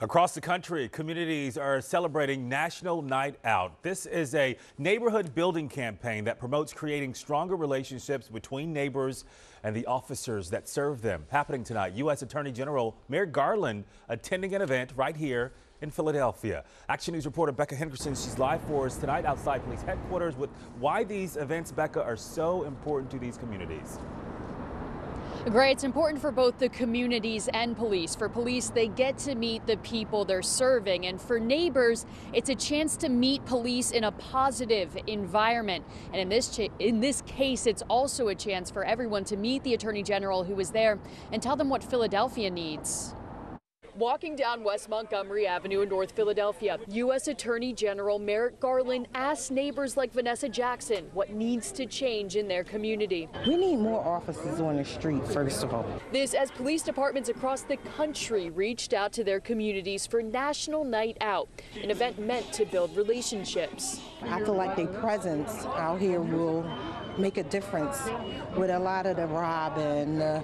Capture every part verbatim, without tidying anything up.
Across the country, communities are celebrating National Night Out. This is a neighborhood building campaign that promotes creating stronger relationships between neighbors and the officers that serve them. Happening tonight, U S Attorney General Merrick Garland attending an event right here in Philadelphia. Action News reporter Becca Henderson, she's live for us tonight outside police headquarters with why these events, Becca, are so important to these communities. Gray, it's important for both the communities and police. For police, they get to meet the people they're serving. And for neighbors, it's a chance to meet police in a positive environment. And in this, in this case, it's also a chance for everyone to meet the Attorney General who was there and tell them what Philadelphia needs. Walking down West Montgomery Avenue in North Philadelphia, U S Attorney General Merrick Garland asked neighbors like Vanessa Jackson what needs to change in their community. We need more officers on the street, first of all. This as police departments across the country reached out to their communities for National Night Out, an event meant to build relationships. I feel like their presence out here will make a difference with a lot of the robbing, uh,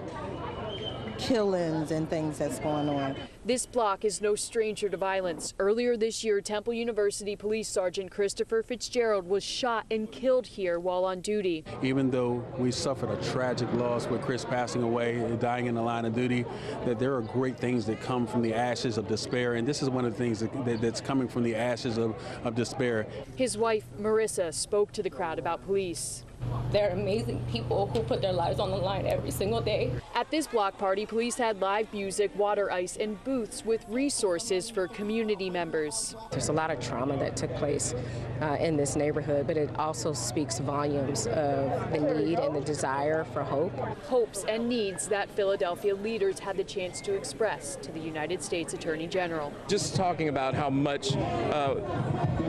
killings and things that's going on. This block is no stranger to violence. Earlier this year, Temple University Police Sergeant Christopher Fitzgerald was shot and killed here while on duty. Even though we suffered a tragic loss with Chris passing away and dying in the line of duty, that there are great things that come from the ashes of despair, and this is one of the things that, that, that's coming from the ashes of, of despair. His wife, Marissa, spoke to the crowd about police. They're amazing people who put their lives on the line every single day. At this block party, police had live music, water ice, and booths with resources for community members. There's a lot of trauma that took place uh, in this neighborhood, but it also speaks volumes of the need and the desire for hope. Hopes and needs that Philadelphia leaders had the chance to express to the United States Attorney General. Just talking about how much, uh,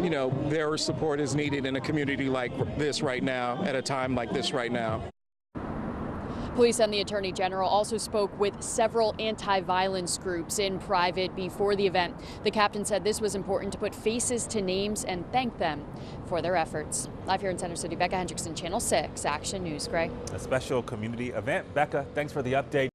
you know, their support is needed in a community like this right now, at a time like this right now. Police and the Attorney General also spoke with several anti-violence groups in private before the event. The captain said this was important to put faces to names and thank them for their efforts. Live here in Center City, Becca Hendrickson, Channel six, Action News. Gray. A special community event. Becca, thanks for the update.